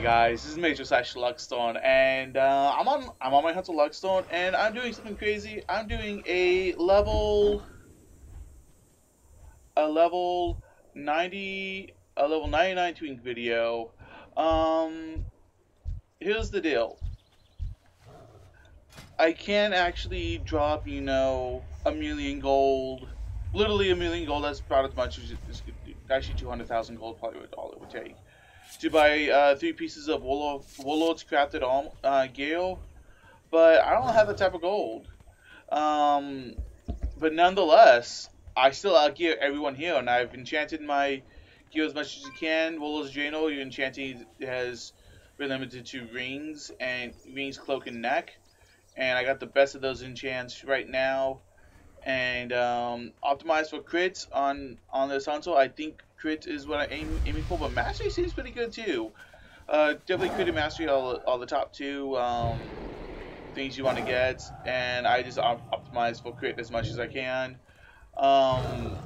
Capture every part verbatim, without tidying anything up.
Hi guys, this is Major Slash Luggstern, and uh, I'm on I'm on my hunt to Luggstern, and I'm doing something crazy. I'm doing a level a level ninety a level ninety-nine Twinking video. Um, here's the deal. I can actually drop, you know, a million gold, literally a million gold. That's about as much as actually two hundred thousand gold probably would all it would take to buy uh, three pieces of Warlord, Warlord's Crafted Arm, uh, Gale, but I don't have that type of gold. Um, but nonetheless, I still outgear everyone here, and I've enchanted my gear as much as you can. Warlords of Draenor, your enchanting has been limited to rings, and rings, cloak, and neck, and I got the best of those enchants right now, and um, optimized for crits on, on this console. I think crit is what I'm aim, aiming for, but mastery seems pretty good too. Uh, definitely crit and mastery are, are the top two um, things you want to get, and I just op optimize for crit as much as I can. Um,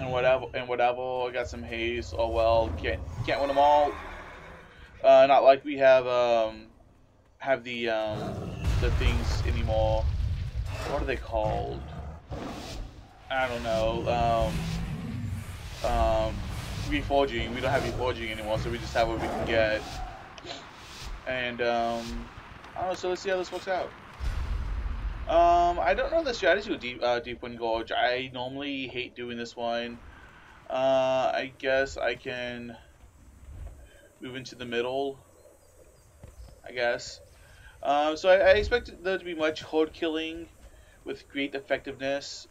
and whatever, and whatever. I got some haste. Oh well, can't can't win them all. Uh, not like we have um, have the um, the things anymore. What are they called? I don't know. Um, Um, reforging. We don't have reforging anymore, so we just have what we can get. And um, I don't know. So let's see how this works out. Um, I don't know the strategy with Deep uh, Deepwind Gorge. I normally hate doing this one. Uh, I guess I can move into the middle, I guess. Um, so I, I expect there to be much horde killing with great effectiveness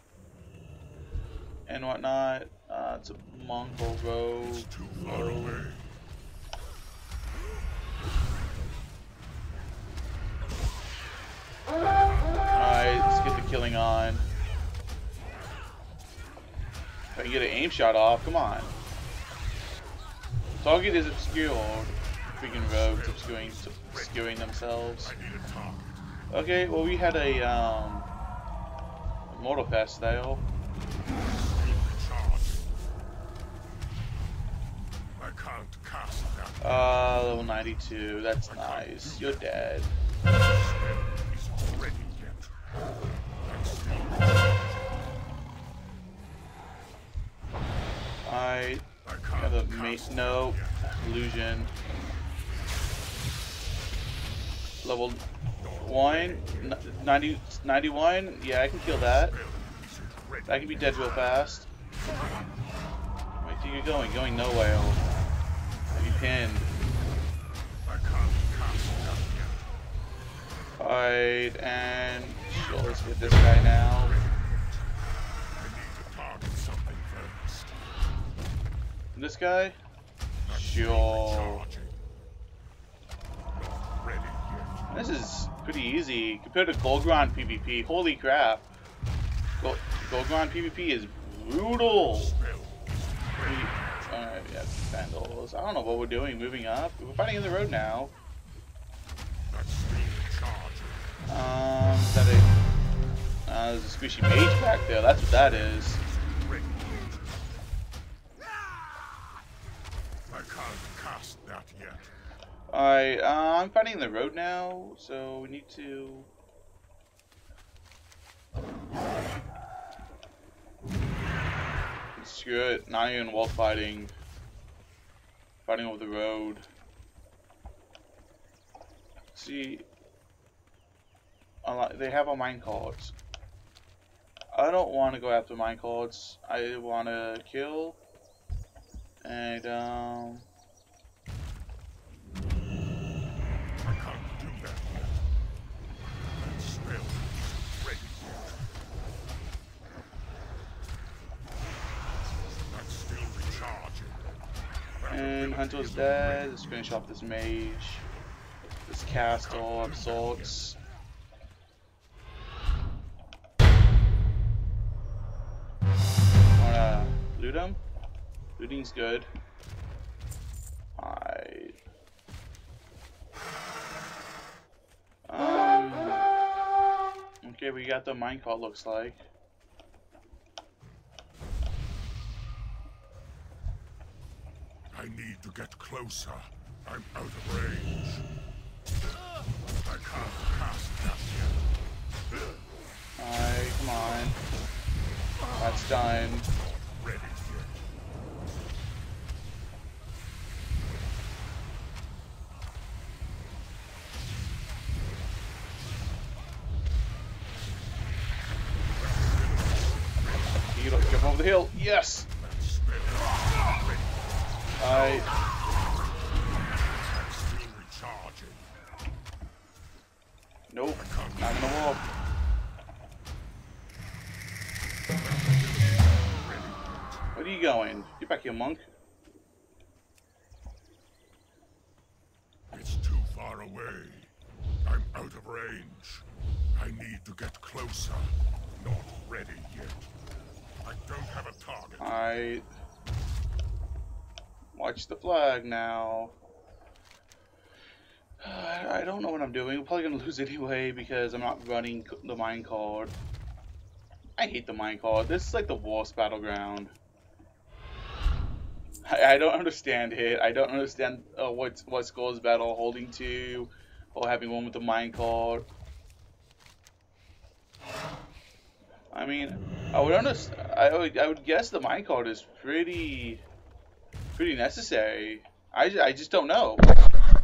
and whatnot. Uh, it's a Mongol road. It's too far away. Alright, let's get the killing on. If I can get an aim shot off, come on. Target is obscured. Freaking rogues obscuring, obscuring themselves. Okay, well, we had a um, Mortal Fest there. Uh, level ninety-two, that's nice. You're dead. I have a mace. No. Illusion. Level one. ninety, ninety-one. Yeah, I can kill that. I can be dead real fast. Wait, where you going? Going nowhere. Pinned. Alright, and sure, let's get this guy now. And this guy? Sure. This is pretty easy compared to Gorgrond PvP. Holy crap. Go Gorgrond PvP is brutal. Pretty Alright, yeah, vandals. I don't know what we're doing. Moving up. We're fighting in the road now. Um, is that a... Uh, there's a squishy mage back there. That's what that is. Alright, uh, I'm fighting in the road now, so we need to... Screw it, not even while fighting. Fighting over the road. See, they have a minecarts. I don't want to go after minecarts. I want to kill. And, um. I can't do that yet. That's real. And Hunter's dead. Let's finish off this mage. This cast all of sorts. Wanna loot him? Looting's good. Alright. Um, okay, we got the minecart, looks like. I need to get closer I'm out of range. I can't cast that yet. Alright, come on. That's done. Ready. Jump over the hill. Yes! Alright. Nope. Not gonna walk. Where are you going? Get back here, monk. It's too far away. I'm out of range. I need to get closer. Not ready yet. I don't have a target. Alright. Watch the flag now. I don't know what I'm doing. I'm probably going to lose anyway because I'm not running the minecart. I hate the minecart. This is like the worst battleground. I, I don't understand it. I don't understand uh, what, what scores battle holding two or having one with the minecart. I mean, I would understand. I would, I would guess the minecart is pretty, pretty necessary. I, I just don't know.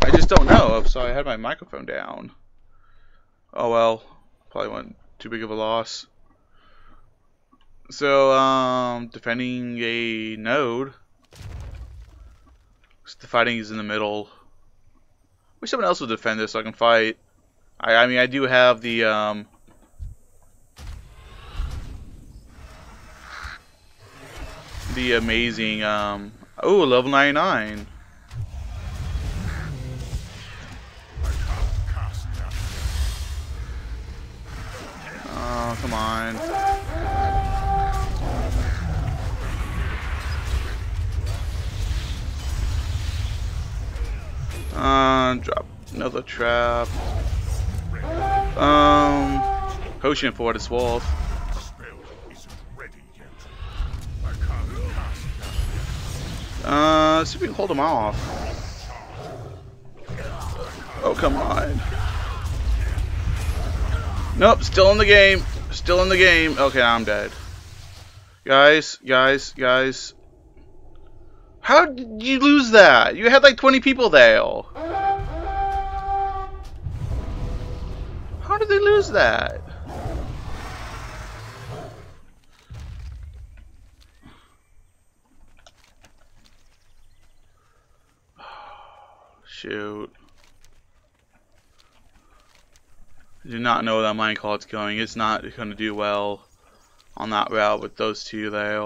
I just don't know. So I had my microphone down. Oh well, probably wasn't too big of a loss. So um, defending a node. The fighting is in the middle. Wish someone else would defend this so I can fight. I, I mean, I do have the um. The amazing, um, oh, level ninety-nine. Oh, come on. Uh, drop another trap. Um, potion for the swarf. Uh, see if we can hold him off. Oh, come on. Nope, still in the game. Still in the game. Okay, I'm dead. Guys, guys, guys. How did you lose that? You had like twenty people there. How did they lose that? Shoot. I do not know where that minecart's going. It's not going to do well on that route with those two there.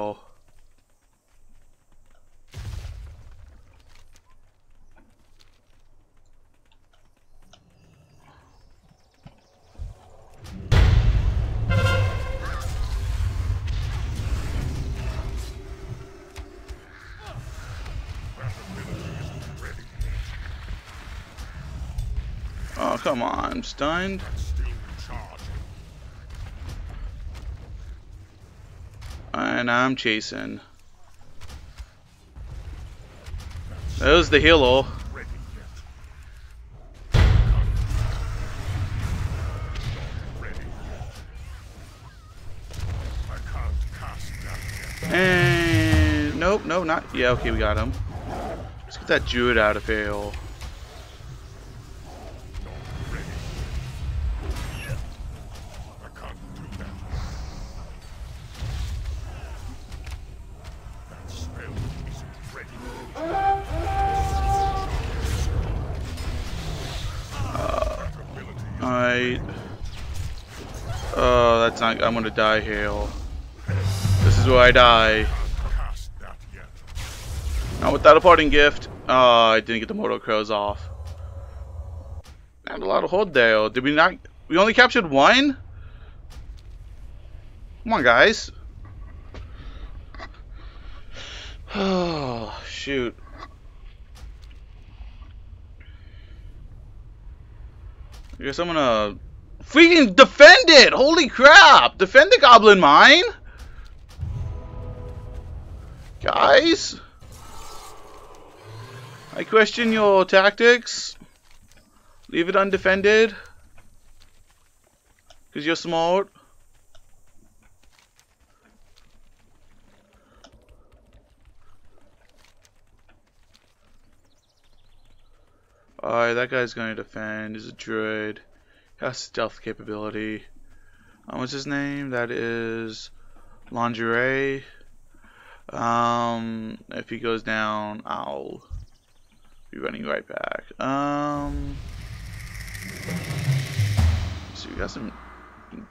Oh, come on, I'm stunned. And I'm chasing. There's the hero. And nope, no, not. Yeah, okay, we got him. Let's get that druid out of here. Oh, that's not. I'm gonna die here. This is where I die. Not without a parting gift. Oh, I didn't get the Mortal Crows off. Not a lot of hold there. Did we not? We only captured one? Come on, guys. Oh, shoot. I guess I'm gonna freaking defend it! Holy crap! Defend the goblin mine! Guys! I I question your tactics. Leave it undefended. Because you're smart. Alright, that guy's going to defend. He's a droid. Has stealth capability. Um, what's his name? That is Lingerie. Um, if he goes down, I'll be running right back. Um, so we got some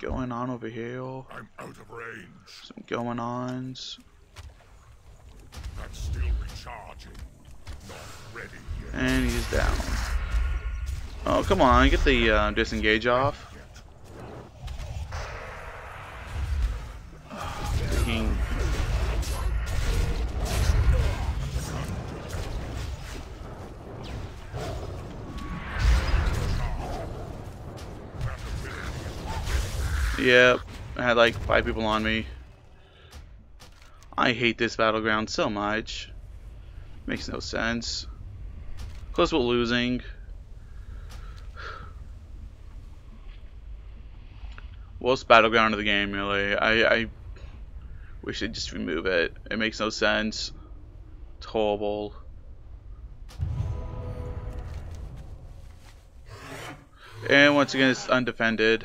going on over here. I'm out of range. Some going ons. That's still recharging. Not ready yet. And he's down. Oh, come on, get the uh, disengage off. Yep, I had like five people on me. I hate this battleground so much. Makes no sense. Close with losing. Worst battleground of the game, really. I, I wish they'd just remove it. It makes no sense. It's horrible. And once again, it's undefended.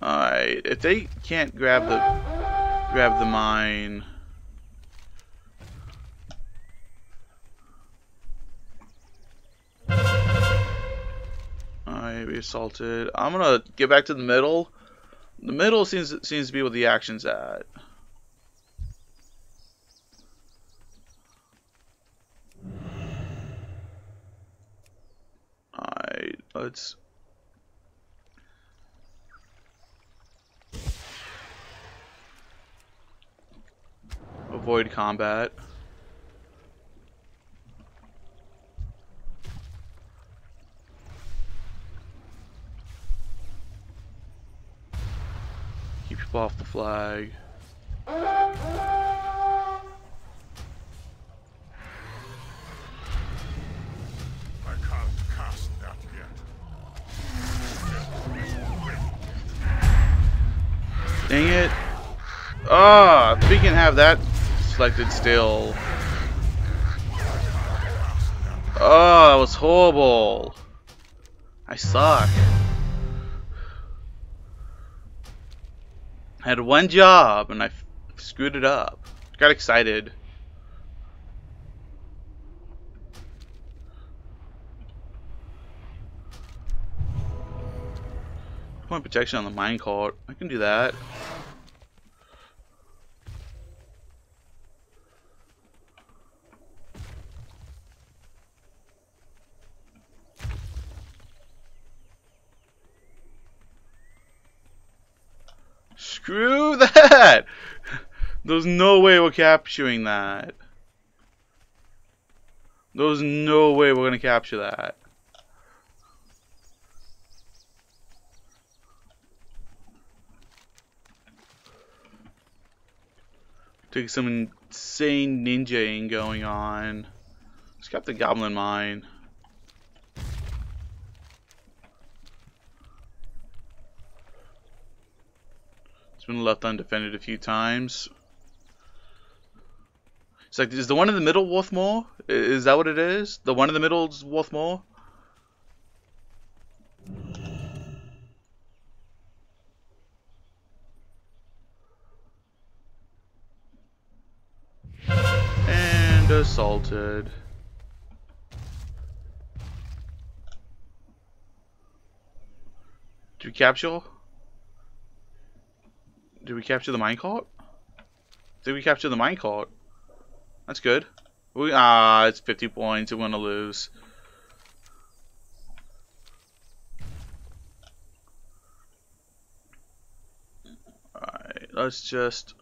Alright, if they can't grab the grab the mine. Alright, we assaulted. I'm gonna get back to the middle. The middle seems seems to be where the action's at. Alright, let's avoid combat. Keep people off the flag. I can't cast that yet. Dang it. Ah, oh, we can have that selected still. Oh, that was horrible. I suck. I had one job and I f screwed it up. Got excited. I want protection on the minecart. I can do that. Screw that! There's no way we're capturing that. There's no way we're gonna capture that. Took some insane ninjaing going on. Just got the goblin mine. Been left undefended a few times. It's like, is the one in the middle worth more? Is that what it is? The one in the middle is worth more? And assaulted. Did we capture? Did we capture the minecart? Did we capture the minecart? That's good. We, ah, it's fifty points. We're gonna lose. Alright, let's just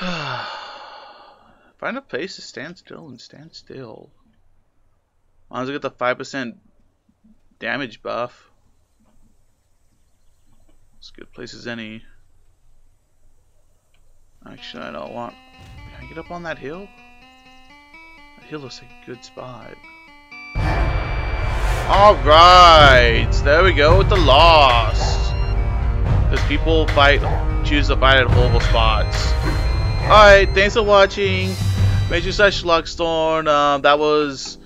find a place to stand still and stand still. Might as well get the five percent damage buff. As good place as any. Actually, I don't want. Can I get up on that hill? hill is a good spot. Alright, there we go with the loss. Because people fight, choose to fight at horrible spots. Alright, thanks for watching. Major Slash Luggstern. Um, that was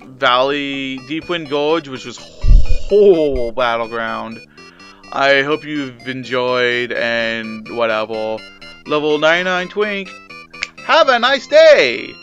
Valley Deepwind Gorge, which was whole battleground. I hope you've enjoyed and whatever. Level ninety-nine Twink. Have a nice day!